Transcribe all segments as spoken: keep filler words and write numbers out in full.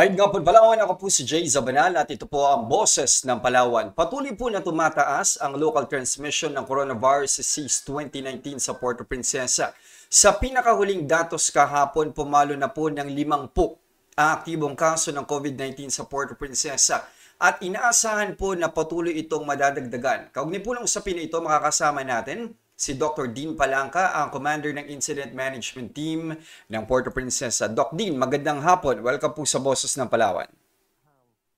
Mayad nga po Palawan, ako po si Jay Zabanal at ito po ang Boses ng Palawan. Patuloy po na tumataas ang local transmission ng coronavirus disease twenty nineteen sa Puerto Princesa. Sa pinakahuling datos kahapon, pumalo na po ng limang po ang aktibong kaso ng COVID nineteen sa Puerto Princesa at inaasahan po na patuloy itong madadagdagan. Kaugnay po ng usapin na ito, makakasama natin si Doctor Dean Palanca, ang Commander ng Incident Management Team ng Puerto Princesa. Doc Dean, magandang hapon. Welcome po sa Boses ng Palawan.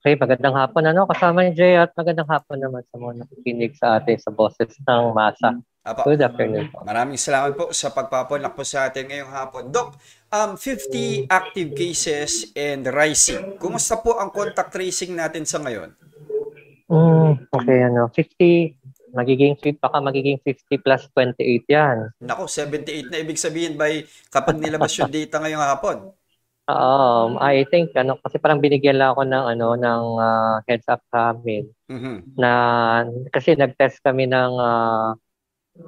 Okay, magandang hapon ano, kasama ni Jay at magandang hapon naman sa mga nakikinig sa atin sa Boses ng Masa. Apa, good afternoon po. Maraming salamat po sa pagpapaunlak po sa atin ngayong hapon. Doc, um, fifty active cases and rising. Kumusta po ang contact tracing natin sa ngayon? Mm, okay, ano, fifty... Magiging fifty, baka magiging fifty plus twenty-eight yan. Nako, seventy-eight na ibig sabihin by kapag nilabas yung data ngayong hapon. Um, I think, ano, kasi parang binigyan lang ako ng, ano, ng uh, heads up namin. Mm-hmm. Na, kasi nag-test kami ng, uh,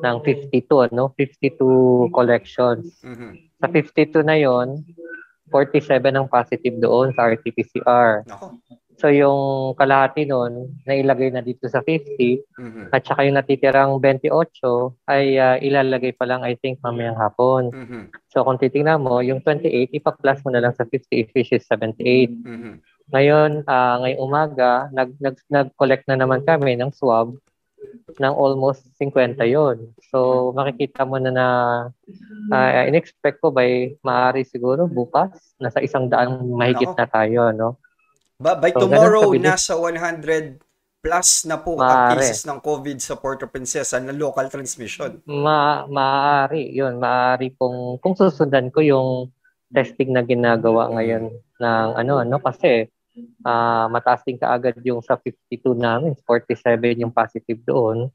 ng fifty-two, no? fifty-two collections. Mm-hmm. Sa fifty-two na yon, forty-seven ang positive doon sa R T P C R. Nako. So yung kalahati nun, nailagay na dito sa fifty, mm-hmm. at saka yung natitirang twenty-eight ay uh, ilalagay pa lang I think mamayang hapon. Mm-hmm. So kung titingnan mo, yung twenty-eight, ipa-plus mo na lang sa fifty if which is seventy-eight. Mm-hmm. Ngayon, uh, ngayong umaga, nag-nag-nag-collect na naman kami ng swab ng almost fifty yon. So makikita mo na na uh, in-expect ko by maaari siguro bukas, nasa isang daang mahigit na tayo, no? Ba, by so, tomorrow, nasa one hundred plus na po ang cases ng COVID sa Puerto Princesa na local transmission. Ma maaari, yun. Maaari pong, kung susundan ko yung testing na ginagawa ngayon ng ano, ano kasi uh, mataas din kaagad yung sa fifty-two namin, forty-seven yung positive doon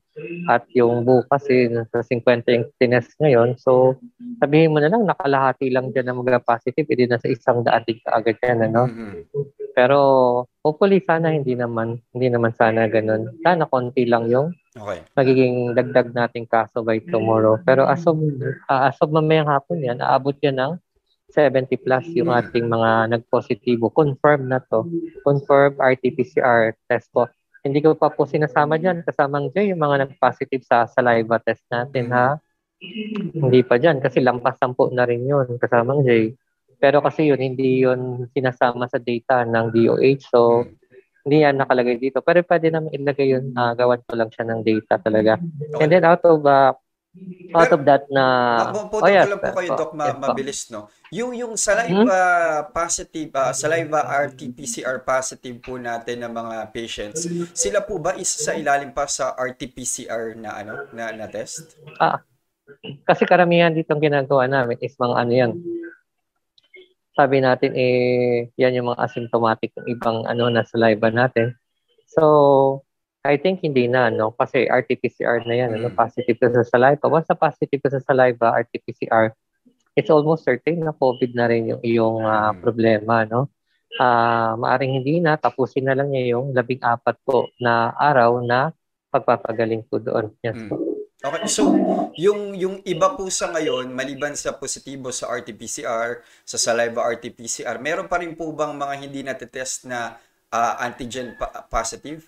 at yung bukas eh, sa fifty yung tinest ngayon. So, sabihin mo na lang, nakalahati lang dyan na mag-positive, hindi na sa isang daan din kaagad yan, ano? Mm-hmm. Pero hopefully sana hindi naman hindi naman sana ganun. Sana konti lang yung okay. Magiging dagdag nating kaso by tomorrow. Pero as of, uh, as of mamayang hapon yan, aabot yan ng seventy plus yung ating mga nagpositibo. Confirm na to. Confirm R T P C R test po. Hindi ko pa po sinasama dyan. Kasamang dyan yung mga nagpositive sa saliva test natin ha. Hindi pa dyan kasi lampas sampu na rin yun. Kasamang dyan. Pero kasi yun, hindi yun sinasama sa data ng D O H. So, hindi yan nakalagay dito. Pero pwede namin ilagay yun. Uh, gawan ko lang siya ng data talaga. Okay. And then out of, uh, out pero, of that na... Mapupunta oh, yes, ko lang po kayo, Doc, ma yes, mabilis, no? Yung, yung saliva hmm? positive, uh, saliva R T P C R positive po natin ng mga patients, sila po ba isa sa ilalim pa sa R T P C R na ano na, na test? Ah, kasi karamihan dito ang ginagawa namin is mga ano yan. Sabi natin eh yan yung mga asymptomatic ng ibang ano na saliva natin. So I think hindi na no kasi R T P C R na yan, ano, positive ka sa saliva. Once na positive ka sa saliva R T P C R, it's almost certain na COVID na rin yung iyong uh, problema no. Ah uh, maaring hindi na tapusin na lang niya yung labing apat po na araw na pagpapagaling ko doon. Yes. Mm. Okay, so yung yung iba po sa ngayon maliban sa positibo sa R T P C R, sa saliva R T P C R, meron pa rin po bang mga hindi natetest na uh, antigen pa positive?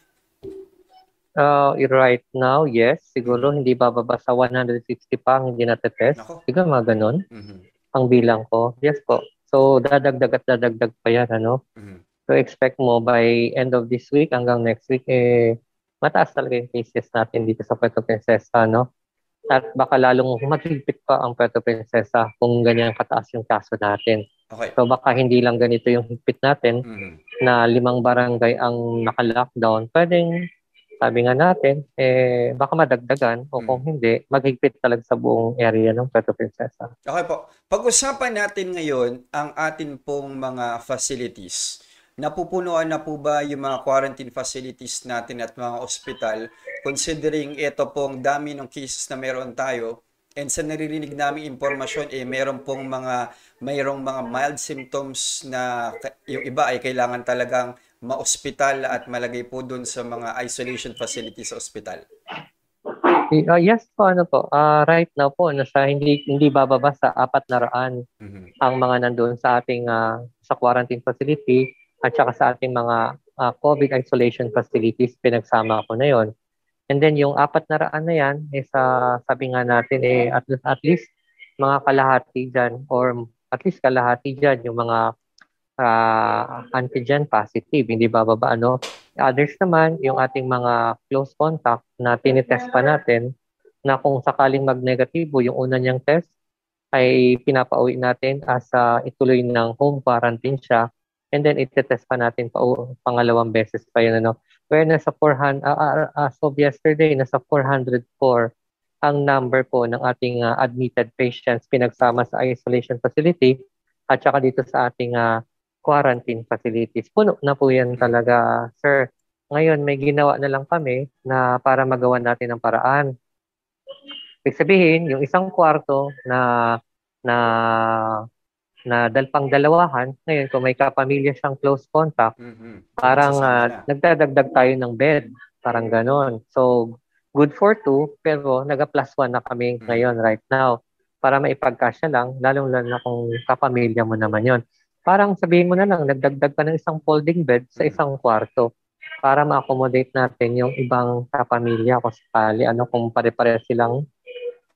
Uh, right now, yes. Siguro hindi bababa sa one hundred sixty pa ang hindi natetest. Siguro mga ganun mm-hmm. ang bilang ko. Yes po. So dadagdag at dadagdag pa yan. Ano? Mm-hmm. So expect mo by end of this week hanggang next week eh mataas talaga yung cases natin dito sa Puerto Princesa, no? At baka lalong maghigpit pa ang Puerto Princesa kung ganyan kataas yung kaso natin. Okay. So baka hindi lang ganito yung higpit natin mm-hmm. na limang barangay ang naka-lockdown. Pwedeng, sabi nga natin, eh, baka madagdagan o kung hindi, maghigpit talaga sa buong area ng Puerto Princesa. Okay po. Pag-usapan natin ngayon ang atin pong mga facilities. Napupunuan na po ba yung mga quarantine facilities natin at mga ospital considering ito pong dami ng cases na meron tayo and sa naririnig namin impormasyon eh meron pong mga mayroong mga mild symptoms na yung iba ay kailangan talagang ma-ospital at malagay po doon sa mga isolation facilities sa ospital. Uh, yes po, ano po. Uh, right now po, nasa, hindi, hindi bababa sa apat na raan mm-hmm. ang mga nandun sa ating uh, sa quarantine facility. at saka sa ating mga uh, COVID isolation facilities, pinagsama ko na yon. And then yung apat na raan na yan, eh, sa, sabi nga natin, eh, at, at least mga kalahati dyan, or at least kalahati dyan, yung mga uh, antigen positive, hindi bababa, ano. Others naman, yung ating mga close contact na tinitest pa natin, na kung sakaling mag-negatibo yung una niyang test, ay pinapauwi natin as uh, ituloy ng home quarantine siya. And then itetest pa natin pa, uh, pangalawang beses pa yun. Ano? Where nasa four hundred, uh, uh, so yesterday, nasa four hundred four ang number po ng ating uh, admitted patients pinagsama sa isolation facility at saka dito sa ating uh, quarantine facilities. Puno na po yan talaga, sir. Ngayon, may ginawa na lang kami na para magawa natin ang paraan. Ibig sabihin, yung isang kwarto na na na dalpang dalawahan, ngayon kung may kapamilya siyang close contact, mm-hmm. parang uh, nagdadagdag tayo ng bed, parang ganon. So, good for two, pero naga-plus one na kami mm-hmm. ngayon right now para maipagkasya lang, lalong-lalo na kung kapamilya mo naman yon. Parang sabihin mo na lang, nagdagdag ka ng isang folding bed sa isang kwarto para ma-accommodate natin yung ibang kapamilya kung sakali, ano, kung pare-pare silang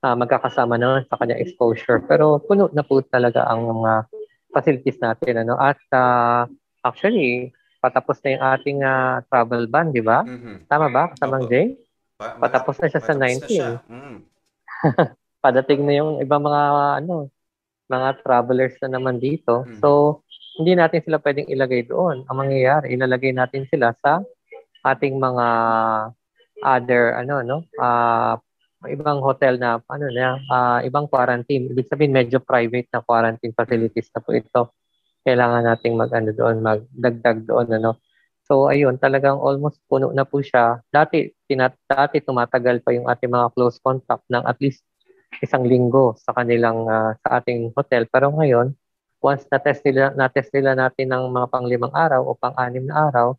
Uh, magkakasama naman sa kanya exposure. Pero puno na po talaga ang mga uh, facilities natin. Ano? At uh, actually, patapos na yung ating uh, travel ban, di ba? Mm-hmm. Tama ba? Tamang Jay? Pa- patapos na siya patapos sa nineteen. Siya. Mm. Padating na yung iba mga ano mga travelers na naman dito. Mm-hmm. So, hindi natin sila pwedeng ilagay doon. Ang mangyayari, ilalagay natin sila sa ating mga other ano, no? Uh, ibang hotel na ano na uh, ibang quarantine, ibig sabihin medyo private na quarantine facilities na po ito. Kailangan nating mag-ano doon, magdagdag doon, ano. So ayun, talagang almost puno na po siya. Dati tinat- dati tumatagal pa yung ating mga close contact ng at least isang linggo sa kanilang uh, sa ating hotel, pero ngayon once na-test nila na-test nila natin ng mga panglimang araw o pang-anim na araw,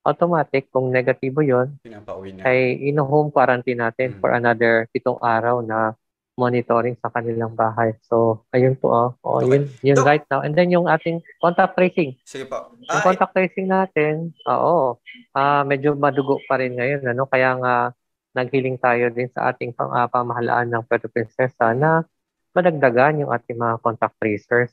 automatic, kung negatibo yon, ay in-home quarantine natin mm-hmm. for another pitong araw na monitoring sa kanilang bahay. So, ayun po. Oh. Oh, okay. Yun, yun so, right now. And then yung ating contact tracing. Sige po. Yung ah, contact tracing natin, oo, uh, medyo madugo pa rin ngayon. Ano? Kaya nga, naghiling tayo din sa ating pang, uh, pamahalaan ng Puerto Princesa na madagdagan yung ating mga contact tracers.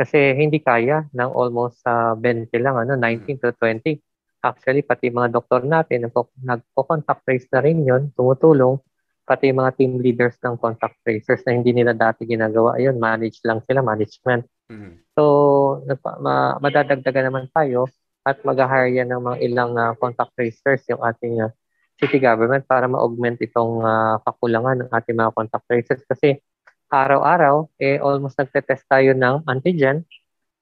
Kasi hindi kaya ng almost uh, twenty lang, ano, nineteen mm-hmm. to twenty. Actually, pati mga doktor natin, nagpo-contact trace na rin yun, tumutulong, pati mga team leaders ng contact tracers na hindi nila dati ginagawa. Ayun, manage lang sila, management. Mm-hmm. So, ma- madadagdagan naman tayo at mag-hire yan ng mga ilang uh, contact tracers yung ating uh, city government para ma-augment itong uh, kakulangan ng ating mga contact tracers. Kasi araw-araw, eh, almost nagtetest tayo ng antigen.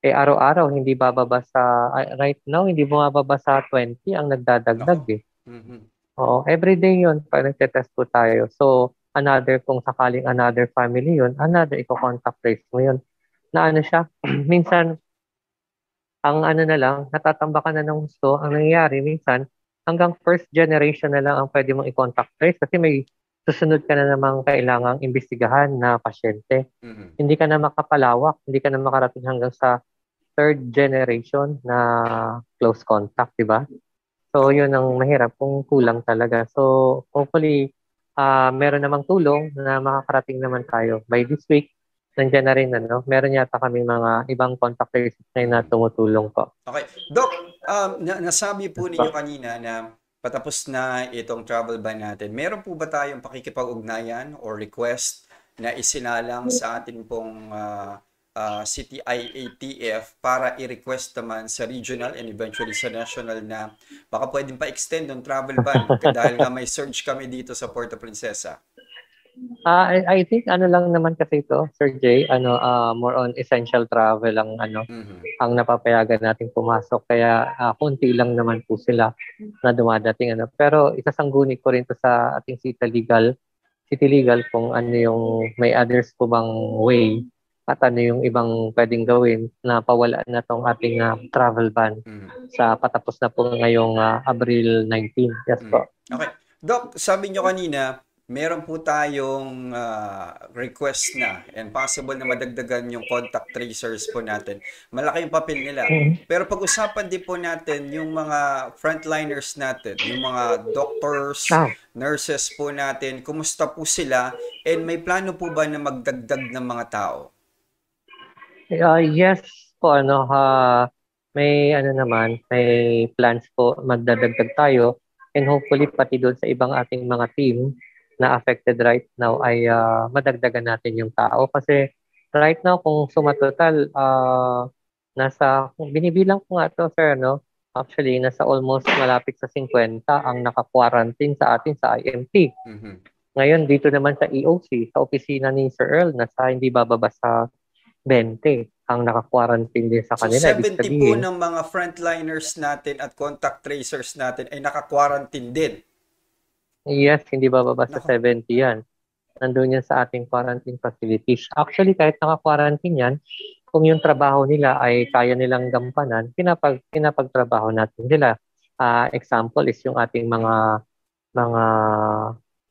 Eh, araw-araw, hindi bababa sa, right now, hindi bumababa sa twenty ang nagdadagdag eh. Mm-hmm. Oo, everyday yun, parang nagtetest po tayo. So, another, kung sakaling another family yun, another, i-contact trace mo yun. Na ano siya, minsan, ang ano na lang, natatambakan na ng gusto, ang nangyayari minsan, hanggang first generation na lang ang pwede mong i-contact trace kasi may susunod ka na namang kailangang imbestigahan na pasyente. Mm-hmm. Hindi ka na makapalawak, hindi ka na makarating hanggang sa third generation na close contact, di ba? So, yun ang mahirap kung kulang talaga. So, hopefully, uh, meron namang tulong na makakarating naman tayo. By this week, nandiyan na rin, ano? Meron yata kami mga ibang contact tracers na tumutulong po. Okay. Doc, um, nasabi po ninyo kanina na patapos na itong travel ban natin, meron po ba tayong pakikipag-ugnayan or request na isinalang sa atin pong uh, Uh, City I A T F para i-request naman sa regional and eventually sa national na baka pwedeng pa-extend ng travel ban dahil na may surge kami dito sa Puerto Princesa? Uh, I, I think ano lang naman kasi ito, Sir Jay, ano, uh, more on essential travel ang, ano, mm-hmm. ang napapayagan natin pumasok. Kaya uh, konti lang naman po sila na dumadating. Ano. Pero isasangguni ko rin to sa ating City Legal, City Legal kung ano yung may others po bang way at ano yung ibang pwedeng gawin na pawalaan na itong ating uh, travel ban mm. sa patapos na po ngayong uh, Abril nineteenth. Yes mm. po. Okay. Doc, sabi nyo kanina meron po tayong uh, request na and possible na madagdagan yung contact tracers po natin. Malaki yung papel nila. Pero pag-usapan din po natin yung mga frontliners natin, yung mga doctors, nurses po natin, kumusta po sila and may plano po ba na magdagdag ng mga tao? Uh, yes po, ano, uh, may ano naman, may plans po, magdadagdag tayo and hopefully pati doon sa ibang ating mga team na affected right now ay uh, madagdagan natin yung tao. Kasi right now, kung sumatotal, uh, nasa, binibilang ko nga ito, sir, no? Actually, nasa almost malapit sa fifty ang naka-quarantine sa atin sa I M T. Mm-hmm. Ngayon, dito naman sa E O C, sa opisina ni Sir Earl, nasa hindi bababa sa twenty ang naka-quarantine din sa kanila. So seventy po ng mga frontliners natin at contact tracers natin ay naka-quarantine din. Yes, hindi bababa sa seventy yan. Nandun yan sa ating quarantine facilities. Actually, kahit naka-quarantine yan, kung yung trabaho nila ay kaya nilang gampanan, pinapag, pinapagtrabaho natin nila. Uh, example is yung ating mga mga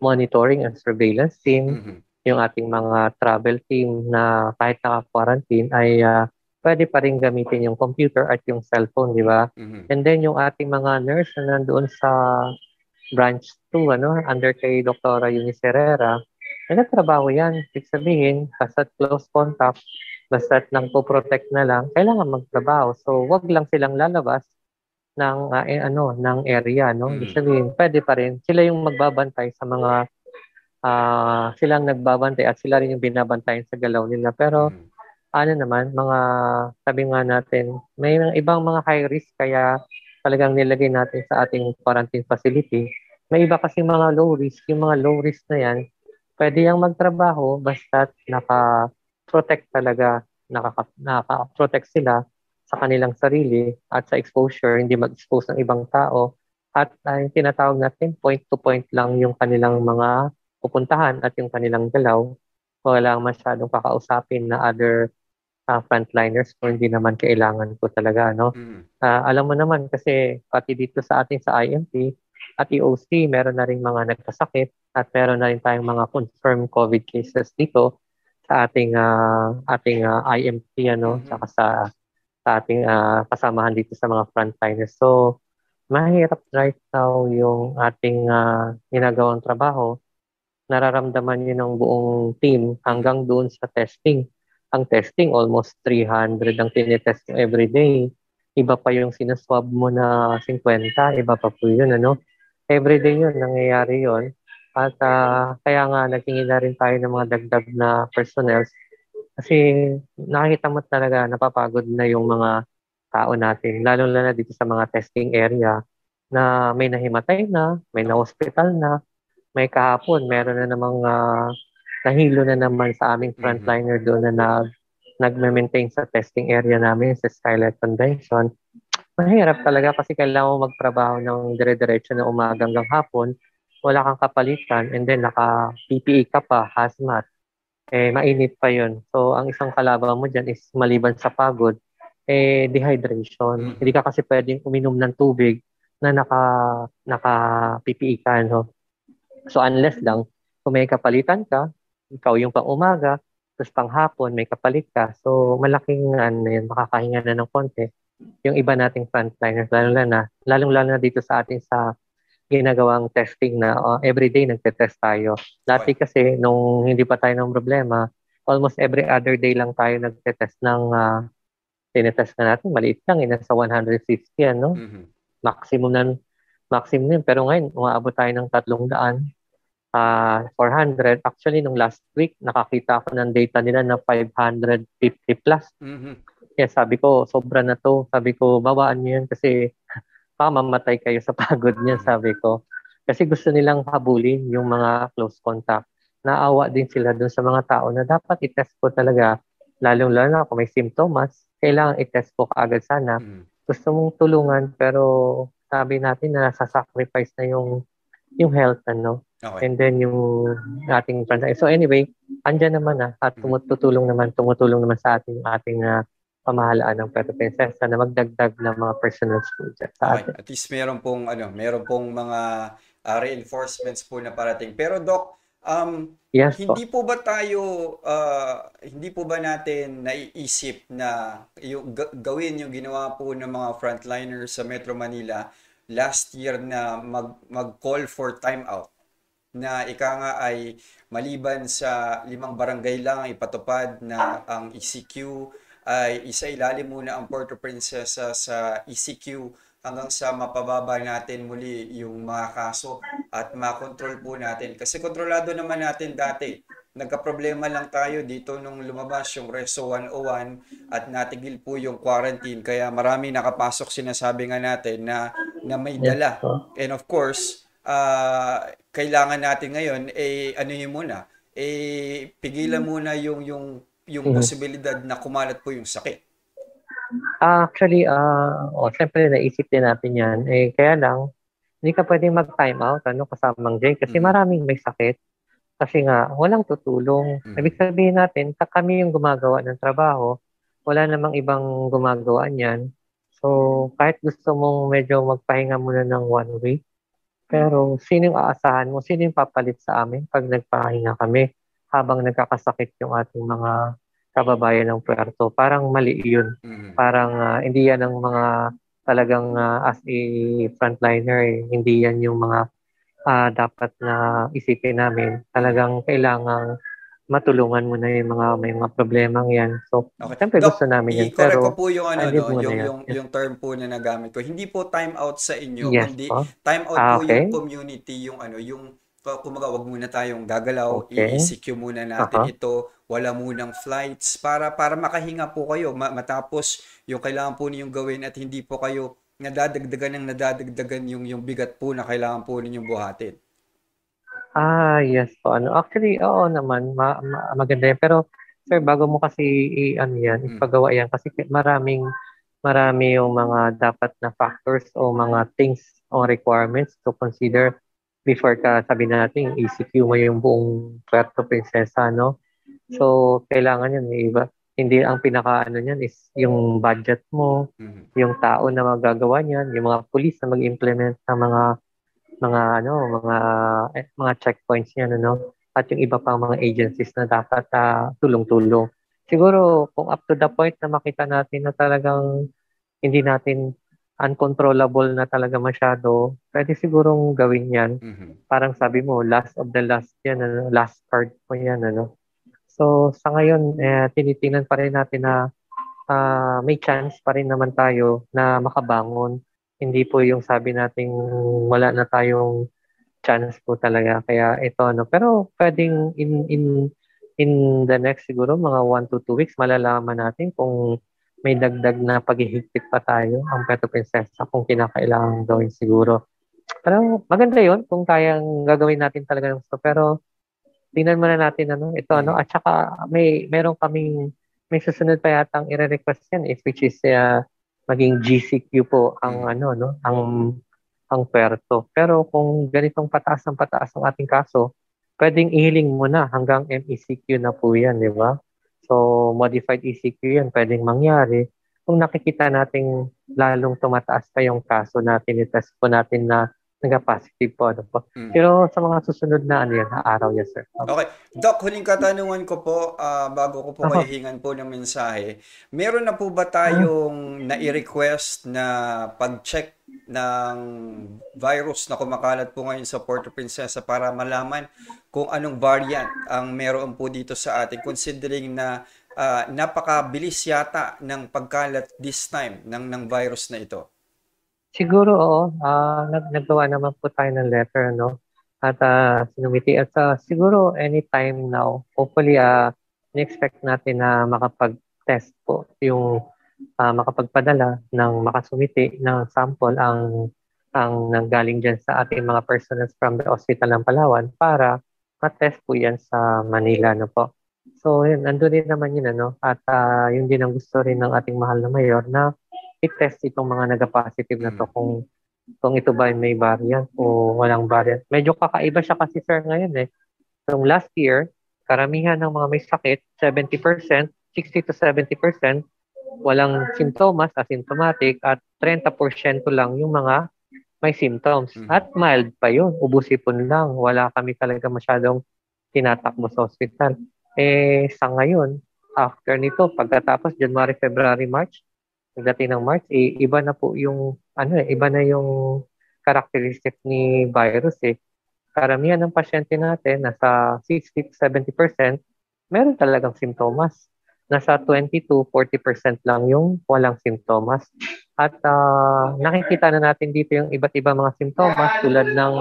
monitoring and surveillance team, mm-hmm. yung ating mga travel team na kahit naka-quarantine ay uh, pwede pa rin gamitin yung computer at yung cellphone, di ba? Mm-hmm. And then yung ating mga nurse na nandoon sa branch two, ano, under kay Doctora Eunice Herrera, nagtrabaho yan. Ibig sabihin, basta't close contact, basta't nang po-protect na lang, kailangan magtrabaho. So, wag lang silang lalabas ng, uh, eh, ano, ng area, no? Ibig sabihin, pwede pa rin. Sila yung magbabantay sa mga, uh, silang nagbabantay at sila rin yung binabantayin sa galaw nila. Pero, ano naman, mga, sabi nga natin, may ibang mga high risk, kaya talagang nilagay natin sa ating quarantine facility. May iba kasi mga low risk. Yung mga low risk na yan, pwede yung magtrabaho basta naka-protect talaga, naka-protect sila sa kanilang sarili at sa exposure, hindi mag-expose ng ibang tao. At uh, yung tinatawag natin, point-to-point lang yung kanilang mga pupuntahan at yung kanilang galaw. Walang masyadong kakausapin na other Uh, frontliners kung hindi naman kailangan ko talaga, no? Mm. Uh, alam mo naman kasi pati dito sa atin sa I M T at E O C, meron na rin mga nagkasakit at meron na rin tayong mga confirmed COVID cases dito sa ating uh, ating uh, I M T, ano, mm-hmm. saka sa, sa ating uh, kasamahan dito sa mga frontliners. So, mahirap right now yung ating uh, ginagawang trabaho. Nararamdaman yun ng buong team hanggang doon sa testing. Ang testing, almost three hundred ang tinitest mo every day. Iba pa yung sinaswab mo na fifty, iba pa po yun, ano? Every day yun, nangyayari yun. At uh, kaya nga, nagtingin na rin tayo ng mga dagdag na personnel. Kasi nakikita mo talaga, napapagod na yung mga tao natin. Lalo na dito sa mga testing area na may nahimatay na, may na-hospital na, may kahapon, meron na namang Uh, nahilo na naman sa aming frontliner doon na, na nag-maintain sa testing area namin sa Skylight Convention. Mahirap talaga kasi kailangan mo magtrabaho ng dire-diretso na umaga hanggang hapon. Wala kang kapalitan and then naka-P P E ka pa, hazmat. Eh, mainit pa yun. So, ang isang kalaban mo dyan is maliban sa pagod, eh, dehydration. Hindi ka kasi pwedeng uminom ng tubig na naka-P P E ka, no? So, unless lang, kung may kapalitan ka, ikaw yung pang-umaga, tapos pang-hapon may kapalit ka. So, malaking ano yun, makakahinga na ng konti yung iba nating frontliners, lalo na, lalong-lalo na dito sa atin sa ginagawang testing na uh, everyday nagtetest tayo. Dati kasi, nung hindi pa tayo ng problema, almost every other day lang tayo nagtetest ng, uh, tinetest na natin, maliit lang, yun, nasa one hundred fifty, ano? Mm-hmm. Maximum na, maximum yun. Pero ngayon, umaabot tayo ng three hundred. Uh, four hundred. Actually, nung last week, nakakita ako ng data nila na five hundred fifty plus. Mm-hmm. Kaya sabi ko, sobra na to. Sabi ko, bawaan nyo yan kasi pamamatay kayo sa pagod niya, sabi ko. Kasi gusto nilang habulin yung mga close contact. Naawa din sila dun sa mga tao na dapat itest po talaga. Lalong-lalo na kung may symptoms, kailangan itest po kaagad sana. Mm-hmm. Gusto mong tulungan pero sabi natin na nasasacrifice na yung yung health, ano? Okay. And then yung ating transaction. So anyway, andyan naman na ah, at tumutulong naman, tumutulong naman sa ating ating uh, pamahalaan ng Puerto Princesa na magdagdag ng mga personal projects sa atin. Okay. At least meron pong ano, meron pong mga uh, reinforcements po na parating. Pero Doc, Um, yes, hindi po. po ba tayo, uh, hindi po ba natin naiisip na yung, gawin yung ginawa po ng mga frontliners sa Metro Manila last year na mag, mag-call for timeout? Na ika nga ay maliban sa limang barangay lang ang ipatupad na ang E C Q, ay isa ilalim muna ang Puerto Princesa sa E C Q hanggang sa mapababa natin muli yung mga kaso at makontrol po natin. Kasi kontrolado naman natin dati. Nagkaproblema lang tayo dito nung lumabas yung Reso one oh one at natigil po yung quarantine. Kaya marami nakapasok, sinasabi nga natin na, na may dala. And of course, uh, kailangan natin ngayon, eh ano yun muna? Eh pigilan muna yung, yung, yung mm-hmm. posibilidad na kumalat po yung sakit. Actually, uh, oh, siyempre naisip din natin yan. Eh, kaya lang, hindi ka pwedeng mag-time out ano, kasamang Jay kasi mm. maraming may sakit. Kasi nga, walang tutulong. Mm. Ibig sabihin natin, kami yung gumagawa ng trabaho, wala namang ibang gumagawa niyan. So, kahit gusto mong medyo magpahinga muna ng one week, pero sino yung aasahan mo? Sino yung papalit sa amin pag nagpahinga kami habang nagkakasakit yung ating mga kababayan ng Puerto? Parang mali yun. Mm-hmm. Parang uh, hindi yan ang mga talagang uh, as a frontliner, eh. Hindi yan yung mga uh, dapat na isipin namin. Talagang kailangang matulungan mo na yung mga may mga problema yan. So, okay. Siyempre gusto namin yan. Pero, ko po yung, ano, no, yung, yung, yung term po na nagamit ko. Hindi po time out sa inyo, yes, kundi po. time out ah, okay. po yung community, yung ano, yung kumaga, wag muna tayong gagalaw, okay. I-E C Q muna natin uh-huh. ito, wala munang flights, para para makahinga po kayo, ma matapos yung kailangan po niyong gawin at hindi po kayo nadadagdagan ng nadadagdagan yung, yung bigat po na kailangan po ninyong buhatin. Ah, yes po. Ano, actually, oo naman, ma ma maganda yan. Pero, sir, bago mo kasi i-ano yan, hmm. ipagawa yan, kasi maraming, marami yung mga dapat na factors o mga things o requirements to consider before ka sabi natin, E C Q mo yung buong Puerto Princesa, no? So, kailangan yun, iba. Hindi, ang pinaka-ano niyan is yung budget mo, mm-hmm. yung tao na magagawa niyan, yung mga police na mag-implement ng mga, mga, ano, mga, eh, mga checkpoints niyan, ano? At yung iba pang mga agencies na dapat uh, tulong-tulong. Siguro, kung up to the point na makita natin na talagang hindi natin uncontrollable na talaga masyado, pwede sigurong gawin yan. Mm-hmm. Parang sabi mo, last of the last yan, ano, last card po yan. Ano. So, sa ngayon, eh, tinitingnan pa rin natin na uh, may chance pa rin naman tayo na makabangon. Hindi po yung sabi natin, wala na tayong chance po talaga. Kaya ito, ano. Pero pwedeng in, in, in the next siguro, mga one to two weeks, malalaman natin kung may dagdag na paghihigpit pa tayo ang Puerto Princesa kung kinakailangan gawin siguro. Pero maganda yon kung kayang gagawin natin talaga ng gusto. Pero tingnan muna natin ano, ito ano. At saka may, meron kaming, may susunod pa yata ang i-request yan if which is uh, maging G C Q po ang ano, no, ang, ang Puerto. Pero kung ganitong pataas ng pataas ang ating kaso, pwedeng ihiling muna hanggang M E C Q na po yan, di ba? So, modified E C Q yan, pwedeng mangyari. Kung nakikita natin lalong tumataas pa yung kaso natin, itest po natin na nag-positive po. Ano po. Hmm. Pero sa mga susunod na ano yan, araw niya, sir. Okay. Doc, huling katanungan ko po, uh, bago ko po uh-huh. kahihingan po ng mensahe, meron na po ba tayong huh? nai-request na pag-check ng virus na kumakalat po ngayon sa Puerto Princesa para malaman kung anong variant ang meron po dito sa atin, considering na uh, napakabilis yata ng pagkalat this time ng, ng virus na ito? Siguro oo. Uh, nag naggawa naman po tayo ng letter, no? At uh, sinumiti. At uh, siguro anytime now, hopefully, uh, in-expect natin na makapag-test po yung Uh, makapagpadala ng makasumiti ng sample ang ang nanggaling dyan sa ating mga personnels from the Hospital ng Palawan para matest po yan sa Manila, no po. So, yun, nandun din naman yun, ano, at uh, yun din ang gusto rin ng ating mahal na mayor na i-test itong mga nag-positive na to kung, kung ito ba may variant o walang variant. Medyo kakaiba siya kasi, sir, ngayon eh. Noong last year, karamihan ng mga may sakit, seventy percent, sixty to seventy percent, walang sintomas, asymptomatic, at thirty percent lang yung mga may symptoms. At mild pa yun, ubusipon lang. Wala kami talaga masyadong tinatakbo sa hospital. Eh, sa ngayon, after nito, pagkatapos January, February, March, pagdating ng March, eh, iba na po yung, ano eh, iba na yung characteristic ni virus eh. Karamihan ng pasyente natin, nasa sixty to seventy percent, meron talagang simptomas. Nasa twenty to forty percent lang yung walang simptomas. At uh, nakikita na natin dito yung iba't iba mga simptomas tulad ng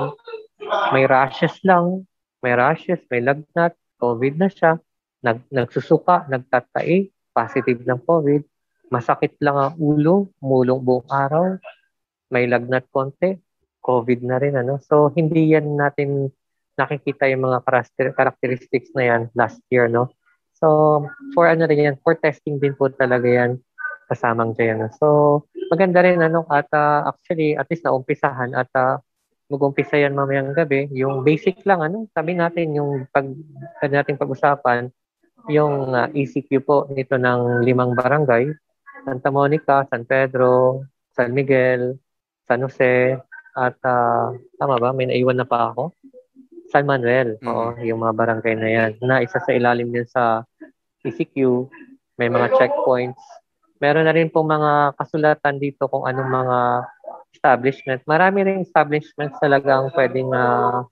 may rashes lang, may rashes, may lagnat, COVID na siya, nag, nagsusuka, nagtatae, positive ng COVID, masakit lang ang ulo, mulong buong araw, may lagnat konti, COVID na rin. Ano? So, hindi yan natin nakikita yung mga characteristics na yan last year, no? So, for ano rin yan, for testing din po talaga yan, kasamang dyan. So, maganda rin, ano, at uh, actually, at least naumpisahan, at uh, mag-umpisa yan mamayang gabi, yung basic lang, ano, sabi natin, yung pag, natin pag-usapan, yung uh, E C Q po, nito ng limang barangay, Santa Monica, San Pedro, San Miguel, San Jose, at, uh, tama ba, may naiwan na pa ako? San Manuel, mm-hmm. Oo, yung mga barangay na yan, na isa sa ilalim din sa C C Q, may mga checkpoints. Meron na rin po mga kasulatan dito kung anong mga establishment. Marami rin establishments talagang pwedeng uh,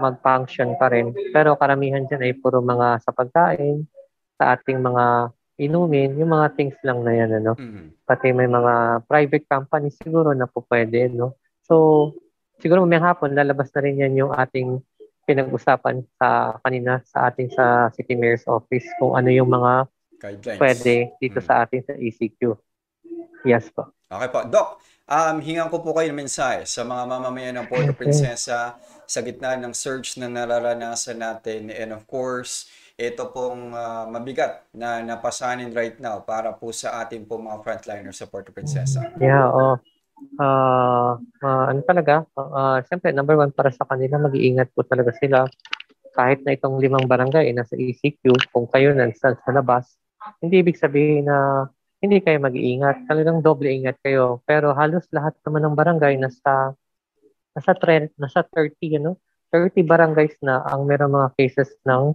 mag-function pa rin. Pero karamihan dyan ay puro mga sa pagkain, sa ating mga inumin, yung mga things lang na yan. Ano? Mm-hmm. Pati may mga private companies siguro na po pwede. No? So, siguro mamayang hapon, lalabas na rin yan yung ating pinag-usapan sa kanina sa ating sa City Mayor's Office kung ano yung mga guidelines pwede dito hmm. sa ating sa E C Q. Yes po. Okay po. Doc, um, hingan ko po kayo ng mensahe sa mga mamamayan ng Puerto Princesa sa gitna ng surge na nararanasan natin, and of course, ito pong uh, mabigat na napasanin right now para po sa ating po mga frontliners sa Puerto Princesa. Yeah, oo. Oh. Uh, uh, ano talaga, uh, uh, siyempre number one para sa kanila, mag-iingat po talaga sila kahit na itong limang barangay nasa E C Q, kung kayo nandyan sa labas, hindi ibig sabihin na hindi kayo mag-iingat, talagang doble ingat kayo, pero halos lahat naman ng barangay nasa nasa, trend, nasa thirty, ano? thirty barangays na ang mayroong mga cases ng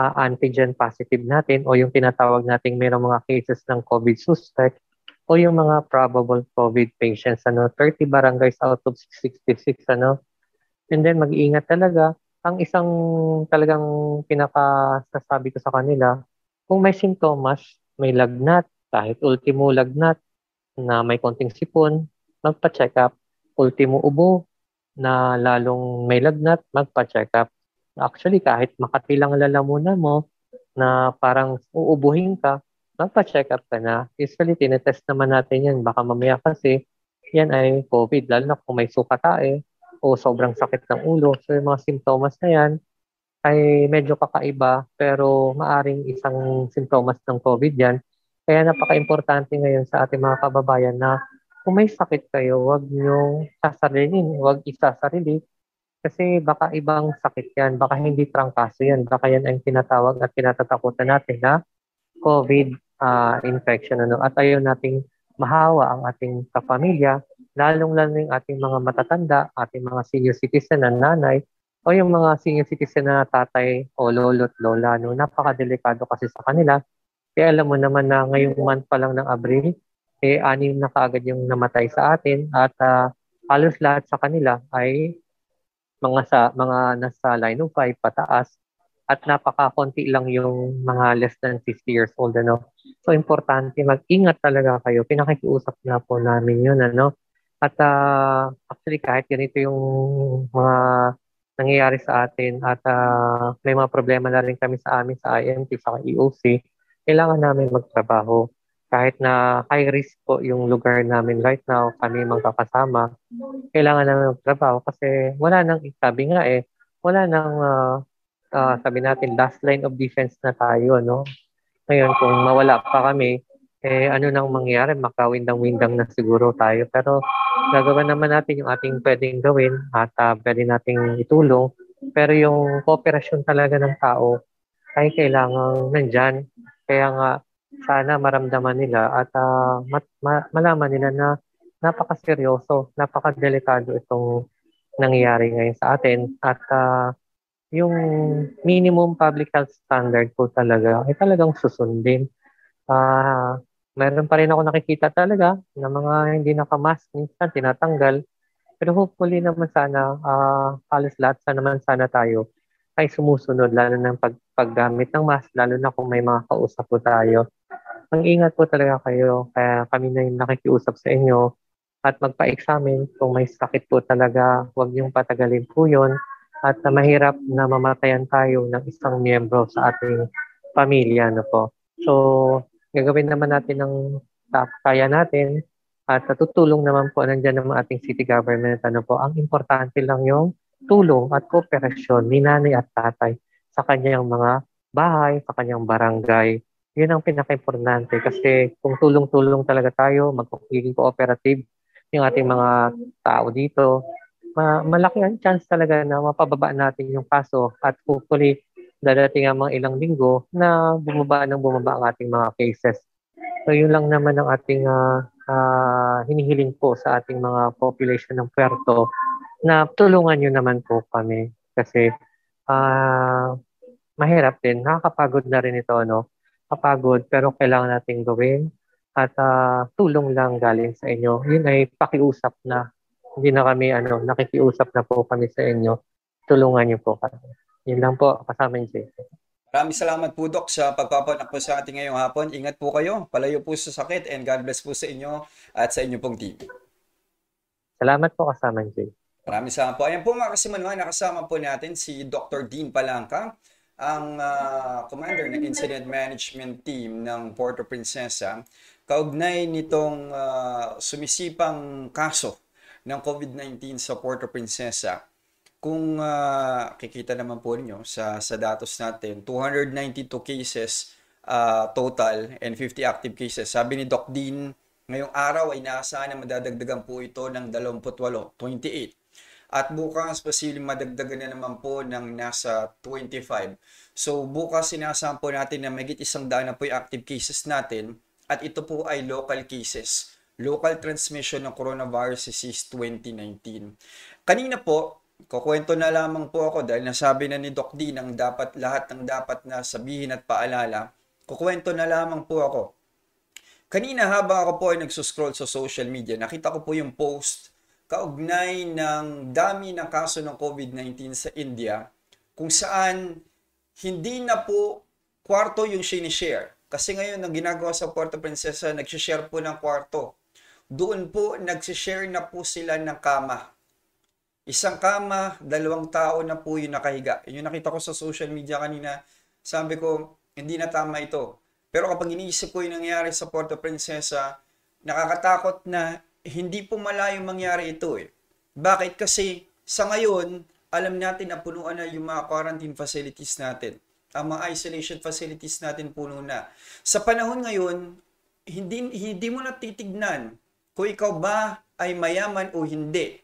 uh, antigen positive natin o yung tinatawag nating mayroong mga cases ng COVID suspect o yung mga probable COVID patients, ano, thirty barangays out of sixty-six, ano. And then mag-iingat talaga. Ang isang talagang pinakasasabi ko sa kanila, kung may simptomas, may lagnat, kahit ultimo lagnat na may konting sipon, magpa-check up. Ultimo ubo na lalong may lagnat, magpa-check up. Actually, kahit makatilang lalamunan mo na parang uubuhin ka, magpa-check up ka na. Usually, tinetest naman natin yan. Baka mamaya kasi, yan ay COVID. Lalo na kung may sukatae o sobrang sakit ng ulo. So, yung mga simptomas na yan ay medyo kakaiba pero maaring isang simptomas ng COVID yan. Kaya napaka-importante ngayon sa ating mga kababayan na kung may sakit kayo, huwag niyong sasarilin. Huwag isasarili. Kasi baka ibang sakit yan. Baka hindi trangkaso yan. Baka yan ang tinatawag at pinatatakutan natin na COVID Uh, infection, ano, at ayaw nating mahawa ang ating kapamilya, lalong-lalo yung ating mga matatanda, ating mga senior citizen na nanay, o yung mga senior citizen na tatay o lolo't lola, no, napakadelikado kasi sa kanila. Kaya alam mo naman na ngayong month pa lang ng Abril, eh, anim na kaagad yung namatay sa atin, at uh, halos lahat sa kanila ay mga sa mga nasa line of five pataas, at napaka-konti lang yung mga less than fifty years old, ano. So, importante, mag-ingat talaga kayo. Pinakikiusap na po namin yun, ano. At, uh, actually, kahit ganito yung mga nangyayari sa atin at uh, may mga problema na rin kami sa amin, sa I M T, sa E O C, kailangan namin magtrabaho. Kahit na high risk po yung lugar namin right now, kami magkakasama, kailangan namin magtrabaho kasi wala nang, sabi nga eh, wala nang... Uh, Uh, sabi natin, last line of defense na tayo, no? Ngayon, kung mawala pa kami, eh, ano nang mangyari? Makawindang-windang na siguro tayo. Pero nagawa naman natin yung ating pwedeng gawin at uh, pwede nating itulong. Pero yung cooperation talaga ng tao ay kailangang nandyan. Kaya nga, sana maramdaman nila at uh, mat- ma- malaman nila na napakaseryoso, napakadelikado itong nangyayari ngayon sa atin. At uh, yung minimum public health standard po talaga ay talagang susundin. Ah, uh, meron pa rin ako nakikita talaga na mga hindi naka-mask minsan tinatanggal. Pero hopefully naman sana uh, halos lahat sa naman sana tayo ay sumusunod lalo ng pag paggamit ng mask lalo na kung may mga kausap po tayo. Mag-ingat po talaga kayo kaya kami na yung nakikiusap sa inyo at magpa-examine kung may sakit po talaga, huwag niyong patagalin po 'yon. At na mahirap na mamatayan tayo ng isang miyembro sa ating pamilya na po. So, gagawin naman natin ang kaya natin at tutulong naman po nandiyan ng ating city government. Ano po, ang importante lang yung tulong at kooperasyon ni nanay at tatay sa kanyang mga bahay, sa kanyang barangay. Yun ang pinaka-importante kasi kung tulong-tulong talaga tayo, magiging cooperative yung ating mga tao dito, Ma- malaki ang chance talaga na mapababa natin yung kaso at hopefully dadating ang mga ilang linggo na bumaba ng bumaba ang ating mga cases. So yun lang naman ang ating uh, uh, hinihiling po sa ating mga population ng Puerto na tulungan nyo naman po kami kasi uh, mahirap din, nakakapagod na rin ito, no? Kapagod pero kailangan nating gawin at uh, tulong lang galing sa inyo. Yun ay pakiusap na. Hindi na kami, ano, nakikiusap na po kami sa inyo. Tulungan niyo po kami. Yun lang po, kasama niyo siya. Maraming salamat po, Doc, sa pagpapanak po sa ating ngayong hapon. Ingat po kayo. Palayo po sa sakit and God bless po sa inyo at sa inyo pong team. Salamat po, kasama niyo. Maraming salamat po. Ayan po mga kasimanuhan, nakasama po natin si Doctor Dean Palanca, ang uh, commander ng Incident Management Team ng Puerto Princesa, kaugnay nitong uh, sumisipang kaso ng COVID nineteen sa Puerto Princesa. Kung uh, kikita naman po ninyo sa, sa datos natin, two hundred ninety-two cases uh, total and fifty active cases. Sabi ni Doc Dean, ngayong araw ay inaasahan na madadagdagan po ito ng dalawampu't walo, twenty-eight. At bukas, posibleng madagdagan na naman po ng nasa twenty-five. So bukas, inaasahan po natin na magigit isang daan na po yung active cases natin at ito po ay local cases. Local transmission ng coronavirus disease twenty nineteen. Kanina po, kukwento na lamang po ako dahil nasabi na ni Doc Dean ang dapat, lahat ng dapat na sabihin at paalala. Kukwento na lamang po ako. Kanina habang ako po ay nagsuscroll sa social media, nakita ko po yung post kaugnay ng dami ng kaso ng COVID nineteen sa India kung saan hindi na po kwarto yung sinishare. Kasi ngayon, ang ginagawa sa Puerto Princesa, nagsishare po ng kwarto. Doon po, nagsishare na po sila ng kama. Isang kama, dalawang tao na po yung nakahiga. Yung nakita ko sa social media kanina, sabi ko, hindi na tama ito. Pero kapag iniisip ko yung nangyari sa Puerto Princesa, nakakatakot na hindi po malayong mangyari ito eh. Bakit? Kasi sa ngayon, alam natin na punuan na yung mga quarantine facilities natin. Ang mga isolation facilities natin puno na. Sa panahon ngayon, hindi, hindi mo na titignan kung ikaw ba ay mayaman o hindi.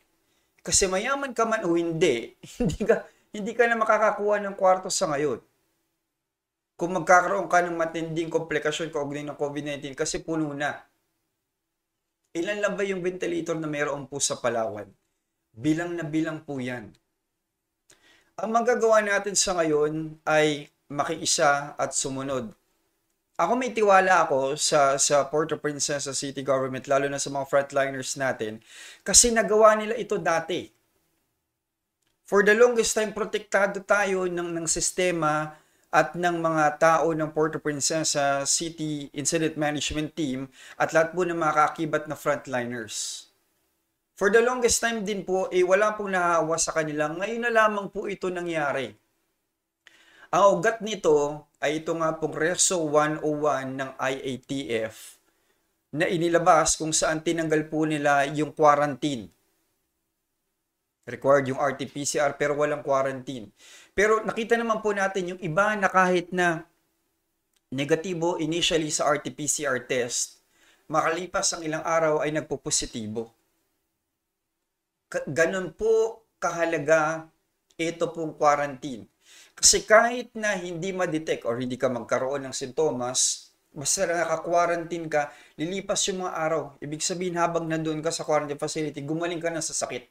Kasi mayaman ka man o hindi, hindi ka, hindi ka na makakakuha ng kwarto sa ngayon. Kung magkakaroon ka ng matinding komplikasyon kaugnay ng COVID nineteen kasi puno na. Ilan lang ba yung ventilator na mayroon po sa Palawan? Bilang na bilang po yan. Ang magagawa natin sa ngayon ay makiisa at sumunod. Ako may tiwala ako sa, sa Puerto Princesa City Government, lalo na sa mga frontliners natin, kasi nagawa nila ito dati. For the longest time, protektado tayo ng, ng sistema at ng mga tao ng Puerto Princesa City Incident Management Team at lahat po ng mga kakibat na frontliners. For the longest time din po, eh, wala pong nahawa sa kanila. Ngayon na lamang po ito nangyari. Ang ugat nito ay ito nga pong Reso one oh one ng I A T F na inilabas kung saan tinanggal po nila yung quarantine. Required yung R T P C R pero walang quarantine. Pero nakita naman po natin yung iba na kahit na negatibo initially sa R T P C R test, makalipas ang ilang araw ay nagpo-positibo. Ganun po kahalaga ito pong quarantine. Kasi kahit na hindi ma-detect o hindi ka magkaroon ng sintomas, basta naka-quarantine ka, lilipas yung mga araw. Ibig sabihin habang nandun ka sa quarantine facility, gumaling ka na sa sakit.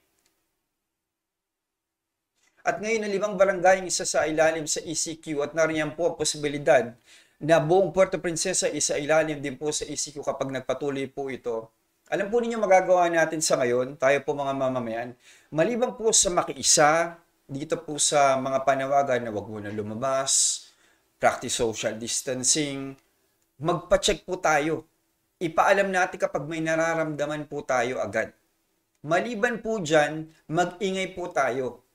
At ngayon ang limang barangay ang isa sa ilalim sa E C Q at nariyan po ang posibilidad na buong Puerto Princesa isa ilalim din po sa E C Q kapag nagpatuloy po ito. Alam po ninyo magagawa natin sa ngayon, tayo po mga mamamayan, maliban po sa makiisa, dito po sa mga panawagan na wag mo na lumabas, practice social distancing, magpa-check po tayo. Ipaalam natin kapag may nararamdaman po tayo agad. Maliban po dyan, mag-ingay po tayo.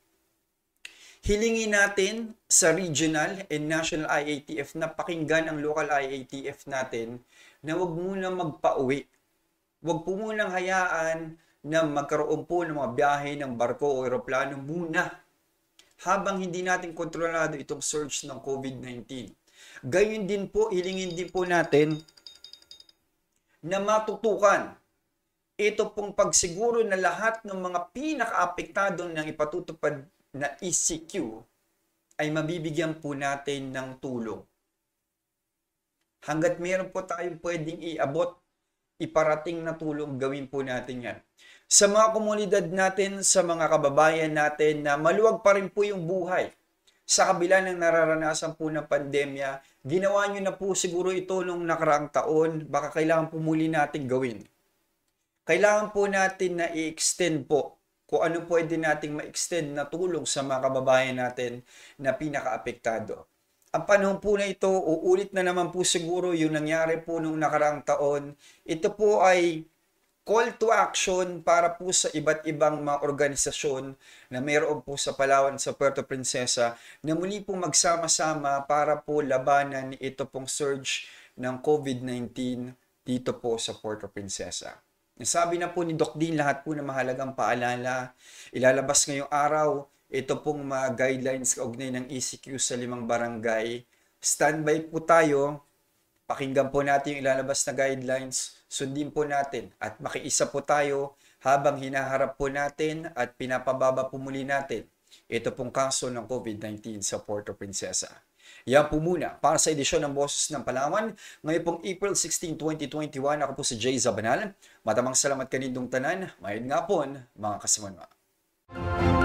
Hilingin natin sa regional and national I A T F na pakinggan ang local I A T F natin na huwag muna magpa-uwi. Huwag po munang hayaan na magkaroon po ng mga biyahe ng barko o eroplano muna habang hindi natin kontrolado itong surge ng COVID nineteen. Gayun din po, hilingin din po natin na matutukan ito pong pagsiguro na lahat ng mga pinaka-apektadong ng ipatutupad na E C Q ay mabibigyan po natin ng tulong. Hanggat meron po tayong pwedeng iabot, iparating na tulong, gawin po natin yan. Sa mga komunidad natin, sa mga kababayan natin na maluwag pa rin po yung buhay. Sa kabila ng nararanasan po ng pandemya, ginawa nyo na po siguro ito nung nakaraang taon, baka kailangan po muli natin gawin. Kailangan po natin na i-extend po kung ano pwede nating ma-extend na tulong sa mga kababayan natin na pinaka-apektado. Ang panahon po na ito, uulit na naman po siguro yung nangyari po nung nakaraang taon. Ito po ay call to action para po sa iba't ibang mga organisasyon na mayroon po sa Palawan, sa Puerto Princesa, na muli pong magsama-sama para po labanan ito pong surge ng COVID nineteen dito po sa Puerto Princesa. Sabi na po ni Doc Dean lahat po na mahalagang paalala. Ilalabas ngayong araw ito pong mga guidelines kaugnay ng E C Q sa limang barangay. Standby po tayo. Pakinggan po natin yung ilalabas na guidelines. Sundin po natin at makiisa po tayo habang hinaharap po natin at pinapababa po muli natin ito pong kaso ng COVID nineteen sa Puerto Princesa. Yan po muna para sa edisyon ng Boses ng Palawan. Ngayon pong April sixteenth twenty twenty-one, ako po si Jay Zabanal. Matamang salamat kanindong tanan. Mayroon nga po, mga kasimanwa.